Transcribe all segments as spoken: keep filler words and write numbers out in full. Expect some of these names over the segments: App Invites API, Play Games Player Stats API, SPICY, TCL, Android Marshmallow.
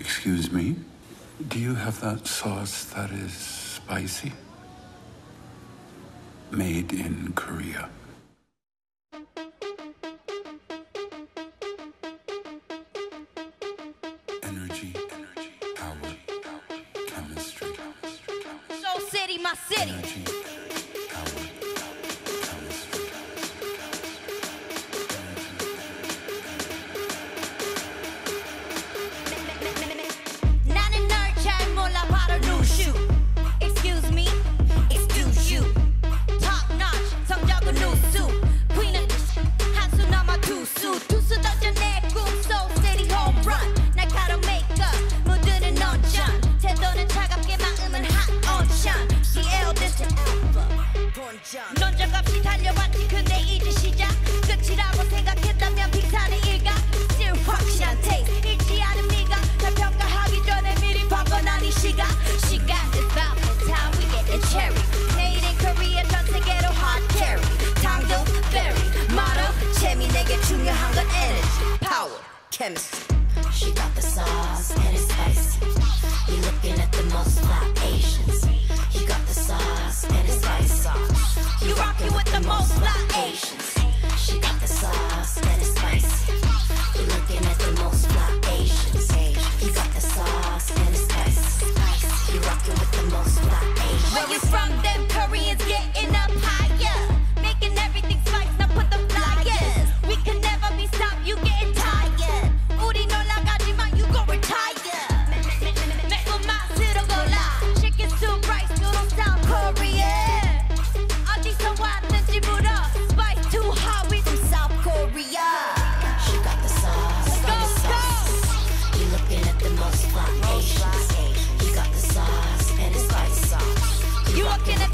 Excuse me? Do you have that sauce that is spicy? Made in Korea. Energy, energy, power, power, chemistry, chemistry, chemistry. Soul City, my city. Energy, power, power, chemistry, chemistry, chemistry. 나는 널 잘 몰라 바로 lose you. Excuse me, excuse you. Top notch, 성적은 lose you. Queen of this, 한수 남아 두수 두수 던져 내 꿈 Soul City home run. T C L, this is Alpha. 넌 정없이 달려왔지 근데 이제 시작 끝이라고 생각했다면 빅산의 일각 Still 확실한 taste 잃지 않은 네가 잘 평가하기 전에 미리 바꿔난 이 시각 시간 is about the time we get the cherry Made in Korea 전 세계로 hot carry 당도 berry motto 재미 내게 중요한 건 energy power chemistry She got the sauce and it's spicy You're looking at the most fly Asians You got the sauce and it's spicy You rockin' with the most fly Asians She got the sauce and it's spicy You're looking at the most fly Asians You got the sauce and it's spicy You rockin' with the most fly Asians Where you from? Them Koreans getting up higher Making everything spice, now put them flyers We can never be stopped, you getting tired 우리 놀라가지만 you gon' retire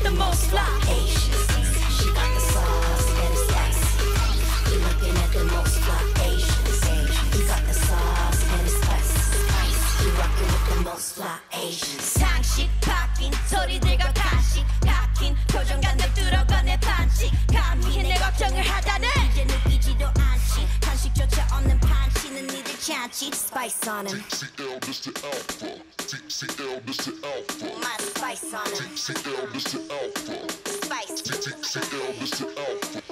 The most fly Asians She got the sauce and it's spicy You're looking at the most fly Asians You got the sauce and it's spicy You're rocking with the most fly Asians 상식 바뀐 소리들과 가식 바뀐 표정관들 뚫어꺼내 반칙 감히 내 걱정을 하다는 이제 느끼지도 않지 간식조차 없는 반칙은 니들 잔치 Spice on him T C L, this is Alpha T C L, this is Alpha My spice on him T C L, this is Alpha Spice T C L, this is Alpha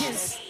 Yes.